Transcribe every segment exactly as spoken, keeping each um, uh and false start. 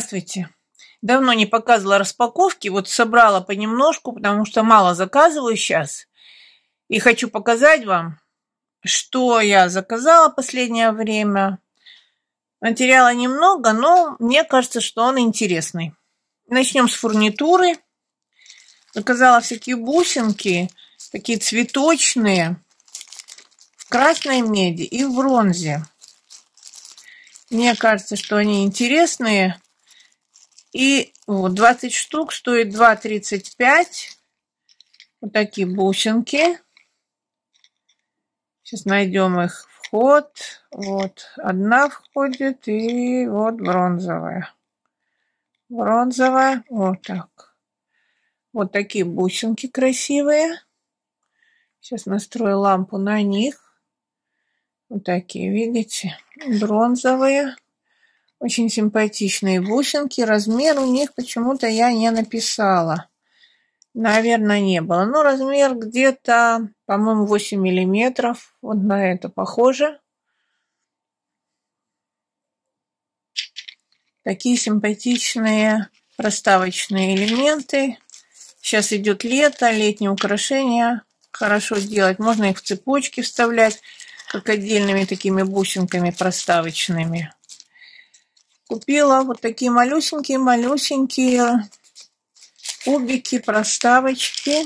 Здравствуйте. Давно не показывала распаковки. Вот собрала понемножку, потому что мало заказываю сейчас. И хочу показать вам, что я заказала в последнее время. Материала немного, но мне кажется, что он интересный. Начнем с фурнитуры. Заказала всякие бусинки, такие цветочные, в красной меди и в бронзе. Мне кажется, что они интересные. И вот двадцать штук стоит два тридцать пять. Вот такие бусинки. Сейчас найдем их вход. Вот одна входит, и вот бронзовая. Бронзовая. Вот так. Вот такие бусинки красивые. Сейчас настрою лампу на них. Вот такие, видите, бронзовые. Очень симпатичные бусинки. Размер у них почему-то я не написала. Наверное, не было. Но размер где-то, по-моему, восемь миллиметров. Вот на это похоже. Такие симпатичные проставочные элементы. Сейчас идет лето, летние украшения. Хорошо делать. Можно их в цепочки вставлять, как отдельными такими бусинками проставочными. Купила вот такие малюсенькие-малюсенькие кубики, проставочки.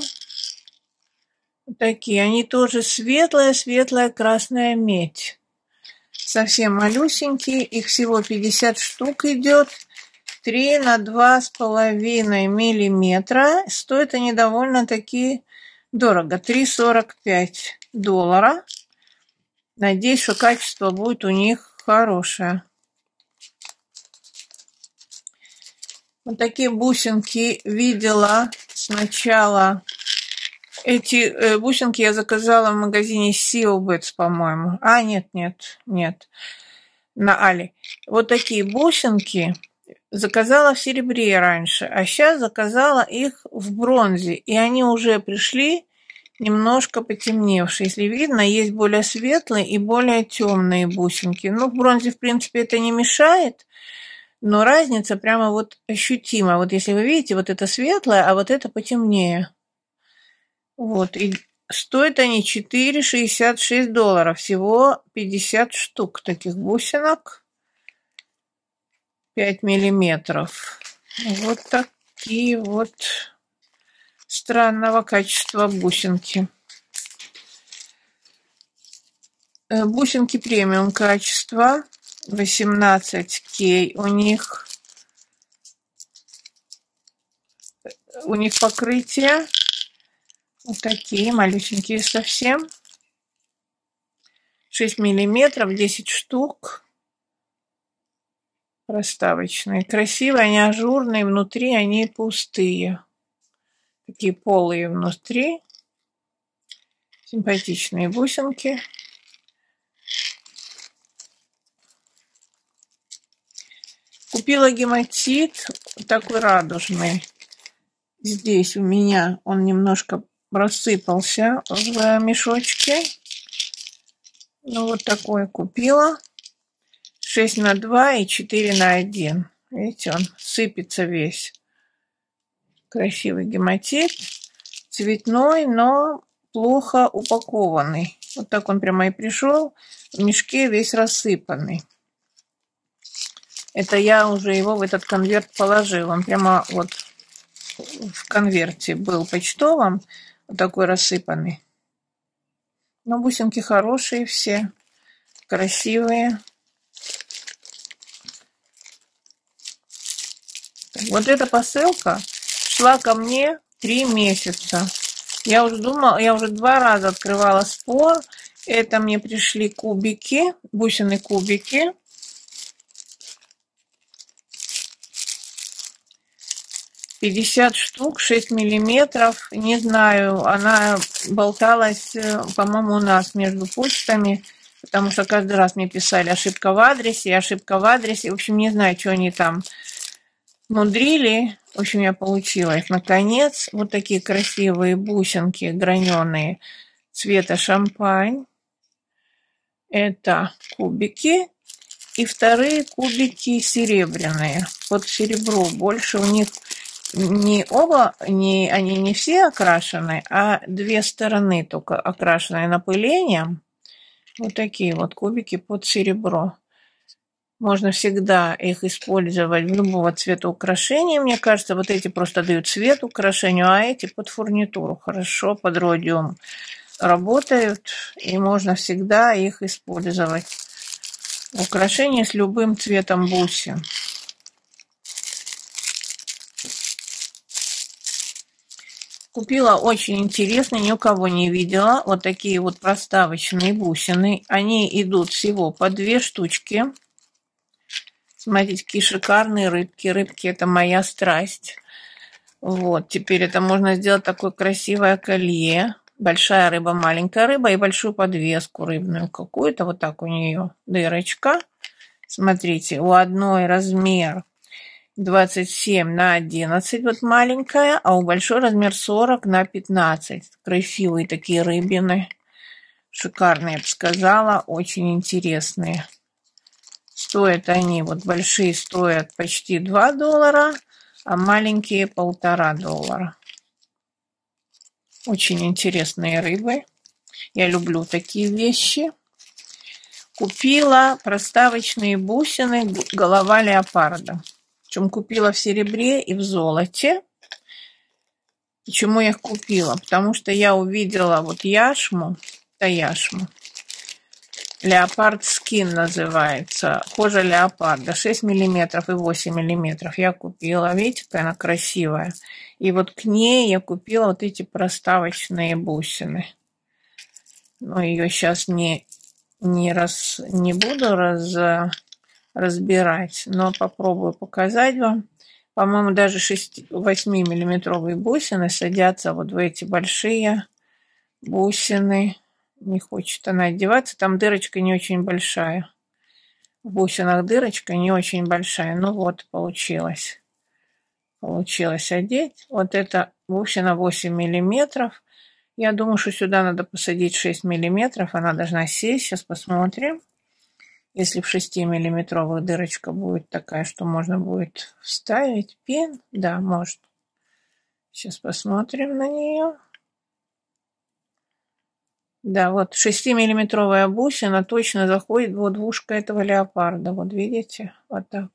Вот такие. Они тоже светлая-светлая красная медь. Совсем малюсенькие. Их всего пятьдесят штук идет. три на два с половиной миллиметра. Стоят они довольно-таки дорого. три сорок пять доллара. Надеюсь, что качество будет у них хорошее. Вот такие бусинки видела сначала. Эти бусинки я заказала в магазине Silkbits, по-моему. А, нет, нет, нет. На Али. Вот такие бусинки заказала в серебре раньше, а сейчас заказала их в бронзе. И они уже пришли немножко потемневшие. Если видно, есть более светлые и более темные бусинки. Ну, в бронзе, в принципе, это не мешает, но разница прямо вот ощутима. Вот если вы видите, вот это светлое, а вот это потемнее. Вот. И стоят они четыре шестьдесят шесть доллара. Всего пятьдесят штук таких бусинок. пять миллиметров. Вот такие вот странного качества бусинки. Бусинки премиум качества. восемнадцать кей. У них у них покрытие. Вот такие малюсенькие совсем. шесть миллиметров, десять штук. Проставочные. Красивые, они ажурные. Внутри они пустые. Такие полые внутри. Симпатичные бусинки. Купила гематит. Такой радужный. Здесь у меня он немножко рассыпался в мешочке. Ну вот такой купила. шесть на два и четыре на один. Видите, он сыпется весь. Красивый гематит, цветной, но плохо упакованный. Вот так он прямо и пришел, в мешке весь рассыпанный. Это я уже его в этот конверт положила. Он прямо вот в конверте был почтовым, вот такой рассыпанный. Но бусинки хорошие все, красивые. Вот эта посылка шла ко мне три месяца. Я уже думала, я уже два раза открывала спор. Это мне пришли кубики, бусины кубики. пятьдесят штук, шесть миллиметров. Не знаю, она болталась, по-моему, у нас между почтами, потому что каждый раз мне писали ошибка в адресе, ошибка в адресе. В общем, не знаю, что они там мудрили. В общем, я получила их наконец. Вот такие красивые бусинки граненые цвета шампань. Это кубики. И вторые кубики серебряные, под серебро. Больше у них не оба, не, они не все окрашены, а две стороны только окрашены напылением. Вот такие вот кубики под серебро. Можно всегда их использовать в любого цвета украшения. Мне кажется, вот эти просто дают цвет украшению, а эти под фурнитуру хорошо, под родиум работают. И можно всегда их использовать. Украшение с любым цветом бусин. Купила очень интересные, ни у кого не видела. Вот такие вот проставочные бусины. Они идут всего по две штучки. Смотрите, какие шикарные рыбки. Рыбки – это моя страсть. Вот, теперь это можно сделать такое красивое колье. Большая рыба, маленькая рыба и большую подвеску рыбную какую-то. Вот так у нее дырочка. Смотрите, у одной размер двадцать семь на одиннадцать, вот маленькая, а у большой размер сорок на пятнадцать. Красивые такие рыбины. Шикарные, я бы сказала, очень интересные. Стоят они, вот большие стоят почти два доллара, а маленькие полтора доллара. Очень интересные рыбы. Я люблю такие вещи. Купила проставочные бусины голова леопарда. Причем купила в серебре и в золоте. Почему я их купила? Потому что я увидела вот яшму. Да, яшму. Леопард скин называется. Кожа леопарда. шесть миллиметров и восемь миллиметров. Я купила. Видите, какая она красивая. И вот к ней я купила вот эти проставочные бусины. Но ее сейчас не, не, раз, не буду раз, разбирать. Но попробую показать вам. По-моему, даже восьмимиллиметровые бусины садятся вот в эти большие бусины. Не хочет она одеваться. Там дырочка не очень большая. В бусинах дырочка не очень большая. Ну вот, получилось. Получилось одеть. Вот это бусина восемь миллиметров. Я думаю, что сюда надо посадить шесть миллиметров. Она должна сесть. Сейчас посмотрим. Если в шестимиллиметровых дырочка будет такая, что можно будет вставить пин. Да, может. Сейчас посмотрим на нее. Да, вот шестимиллиметровая бусина точно заходит вот в ушко этого леопарда. Вот видите, вот так.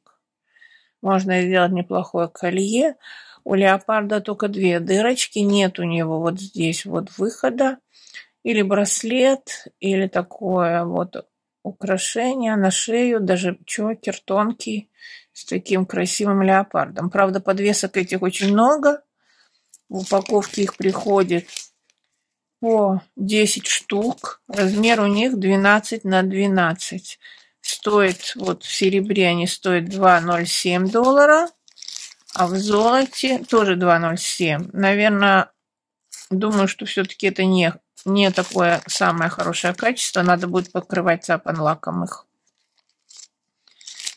Можно сделать неплохое колье. У леопарда только две дырочки. Нет у него вот здесь вот выхода. Или браслет, или такое вот украшение на шею. Даже чокер тонкий с таким красивым леопардом. Правда, подвесок этих очень много. В упаковке их приходит по десять штук. Размер у них двенадцать на двенадцать. Стоит, вот в серебре они стоят два ноль семь доллара. А в золоте тоже два ноль семь. Наверное, думаю, что все-таки это не, не такое самое хорошее качество. Надо будет покрывать цапан лаком их.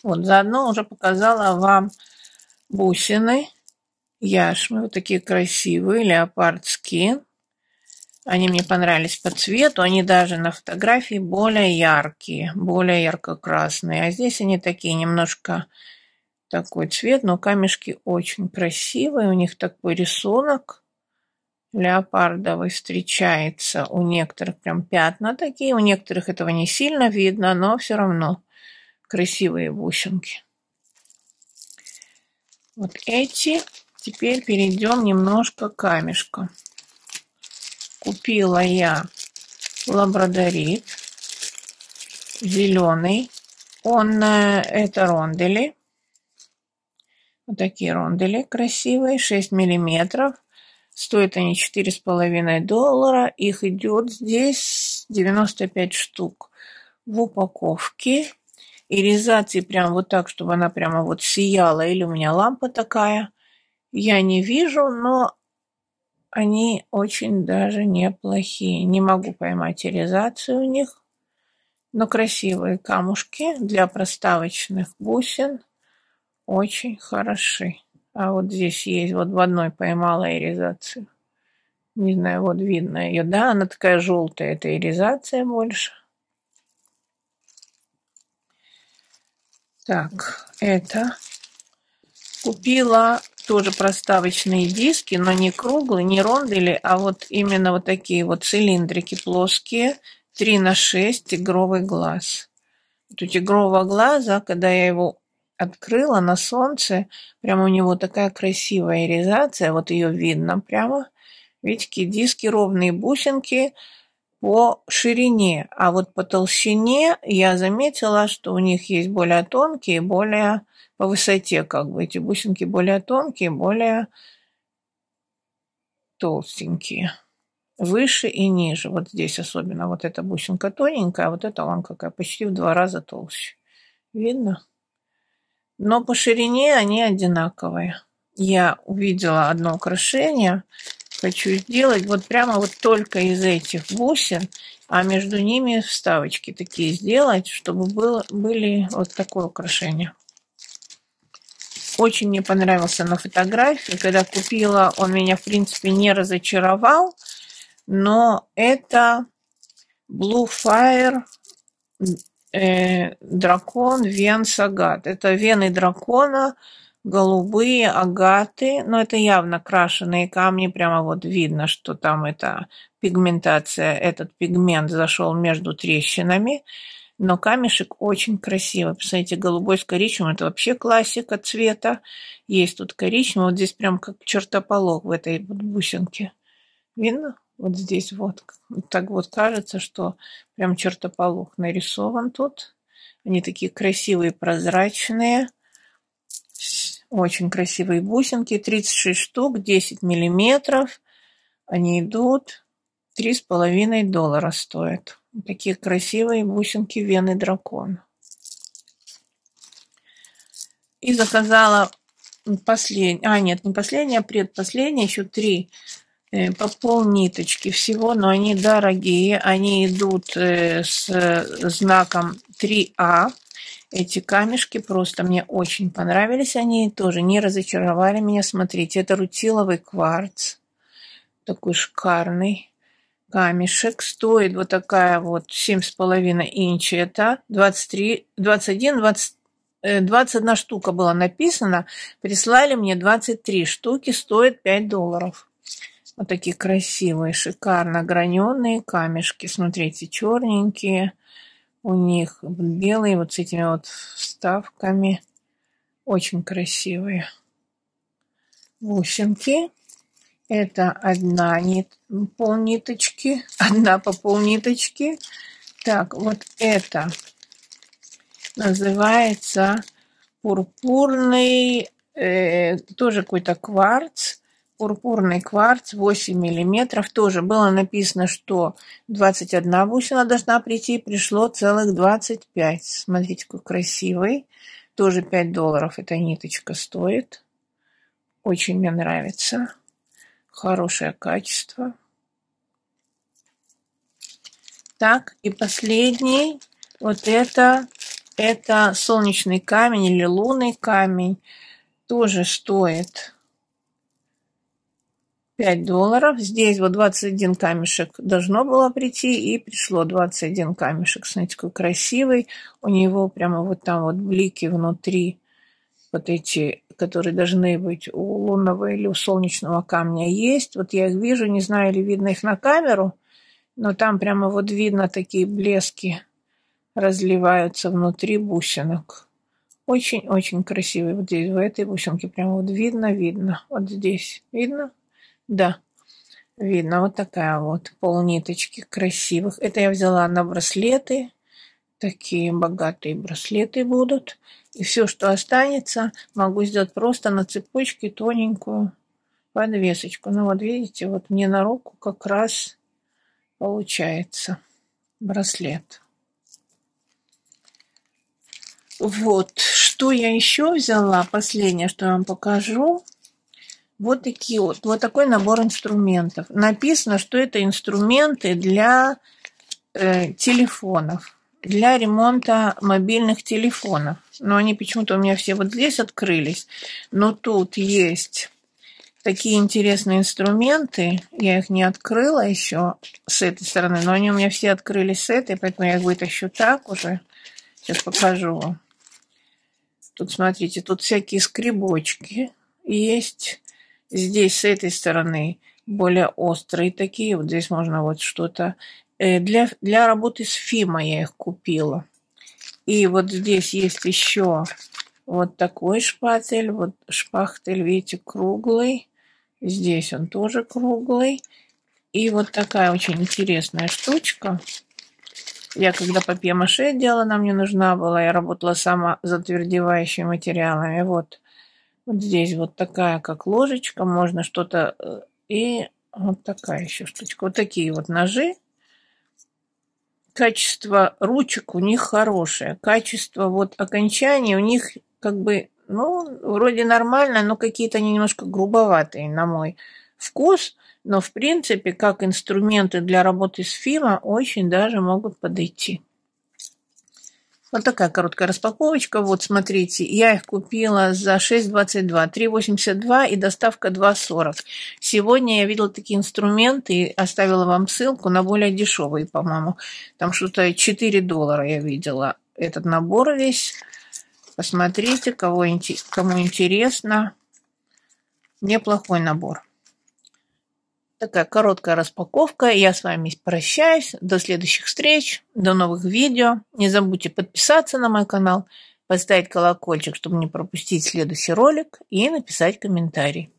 Вот, заодно уже показала вам бусины. Яшмы. Вот такие красивые. Леопард скин. Они мне понравились по цвету. Они даже на фотографии более яркие, более ярко-красные. А здесь они такие немножко такой цвет, но камешки очень красивые. У них такой рисунок леопардовый встречается. У некоторых прям пятна такие, у некоторых этого не сильно видно, но все равно красивые бусинки. Вот эти. Теперь перейдем немножко к камешкам. Купила я лабрадорит зеленый. Он, это рондели. Вот такие рондели красивые, шесть миллиметров. Стоят они четыре с половиной доллара. Их идет здесь девяносто пять штук в упаковке. И резать и прям вот так, чтобы она прямо вот сияла. Или у меня лампа такая. Я не вижу, но... Они очень даже неплохие. Не могу поймать иризацию у них. Но красивые камушки для проставочных бусин очень хороши. А вот здесь есть, вот в одной поймала иризацию. Не знаю, вот видно ее, да? Она такая желтая, это иризация больше. Так, это купила тоже проставочные диски, но не круглые, не рондели, а вот именно вот такие вот цилиндрики плоские, три на шесть, тигровый глаз. Вот у тигрового глаза, когда я его открыла на солнце, прямо у него такая красивая иризация, вот ее видно прямо. Видите, диски ровные, бусинки по ширине, а вот по толщине я заметила, что у них есть более тонкие, более по высоте, как бы эти бусинки более тонкие, более толстенькие, выше и ниже. Вот здесь особенно вот эта бусинка тоненькая, а вот эта вон какая, почти в два раза толще. Видно? Но по ширине они одинаковые. Я увидела одно украшение, хочу сделать вот прямо вот только из этих бусин, а между ними вставочки такие сделать, чтобы было, были вот такое украшение. Очень мне понравился на фотографии. Когда купила, он меня, в принципе, не разочаровал, но это Blue Fire э, дракон Венс Агат. Это вены дракона, голубые агаты, но это явно крашеные камни, прямо вот видно, что там эта пигментация, этот пигмент зашел между трещинами, но камешек очень красивый. Посмотрите, голубой с коричневым, это вообще классика цвета. Есть тут коричневый, вот здесь прям как чертополох в этой вот бусинке. Видно? Вот здесь вот. Так вот кажется, что прям чертополох нарисован тут. Они такие красивые, прозрачные. Очень красивые бусинки, тридцать шесть штук, десять миллиметров. Они идут, три с половиной доллара стоят. Такие красивые бусинки вены дракона. И заказала последнее, а нет, не последнее, а предпоследнее, еще три по пол ниточки всего, но они дорогие, они идут с знаком три А. Эти камешки просто мне очень понравились. Они тоже не разочаровали меня. Смотрите, это рутиловый кварц. Такой шикарный камешек. Стоит вот такая вот семь с половиной инчи. Это двадцать три, двадцать один, двадцать, двадцать одна штука была написана. Прислали мне двадцать три штуки. Стоит пять долларов. Вот такие красивые, шикарно граненые камешки. Смотрите, черненькие. У них белые вот с этими вот вставками. Очень красивые бусинки. Это одна нит, пол ниточки. Одна по пол ниточки. Так, вот это называется пурпурный, э, тоже какой-то кварц. Пурпурный кварц, восемь миллиметров. Тоже было написано, что двадцать одна бусина должна прийти. Пришло целых двадцать пять. Смотрите, какой красивый. Тоже пять долларов эта ниточка стоит. Очень мне нравится. Хорошее качество. Так, и последний. Вот это, это солнечный камень или лунный камень. Тоже стоит пять долларов. Здесь вот двадцать один камешек должно было прийти, и пришло двадцать один камешек. Смотрите, какой красивый. У него прямо вот там вот блики внутри, вот эти, которые должны быть у лунного или у солнечного камня, есть. Вот я их вижу, не знаю, ли видно их на камеру, но там прямо вот видно такие блески разливаются внутри бусинок. Очень-очень красивый. Вот здесь в этой бусинке прямо вот видно-видно. Вот здесь видно? Да, видно, вот такая вот полниточки красивых. Это я взяла на браслеты. Такие богатые браслеты будут. И все, что останется, могу сделать просто на цепочке тоненькую подвесочку. Ну вот видите, вот мне на руку как раз получается браслет. Вот, что я еще взяла, последнее, что я вам покажу. Вот такие вот, вот такой набор инструментов. Написано, что это инструменты для э, телефонов, для ремонта мобильных телефонов. Но они почему-то у меня все вот здесь открылись. Но тут есть такие интересные инструменты. Я их не открыла еще с этой стороны, но они у меня все открылись с этой, поэтому я их вытащу так уже. Сейчас покажу вам. Тут, смотрите, тут всякие скребочки есть. Здесь с этой стороны более острые такие. Вот здесь можно вот что-то. Для, для работы с Фимо я их купила. И вот здесь есть еще вот такой шпатель. Вот шпахтель, видите, круглый. Здесь он тоже круглый. И вот такая очень интересная штучка. Я когда папье-маше делала, она мне нужна была. Я работала сама затвердевающими материалами. Вот. Вот здесь вот такая, как ложечка. Можно что-то... И вот такая еще штучка. Вот такие вот ножи. Качество ручек у них хорошее. Качество вот окончания у них как бы... Ну, вроде нормально, но какие-то они немножко грубоватые, на мой вкус. Но, в принципе, как инструменты для работы с Фимо очень даже могут подойти. Вот такая короткая распаковочка. Вот, смотрите, я их купила за шесть двадцать два, три восемьдесят два и доставка два сорок. Сегодня я видела такие инструменты и оставила вам ссылку на более дешевые, по-моему. Там что-то четыре доллара я видела этот набор весь. Посмотрите, кого, кому интересно. Неплохой набор. Такая короткая распаковка. Я с вами прощаюсь. До следующих встреч, до новых видео. Не забудьте подписаться на мой канал, поставить колокольчик, чтобы не пропустить следующий ролик, и написать комментарий.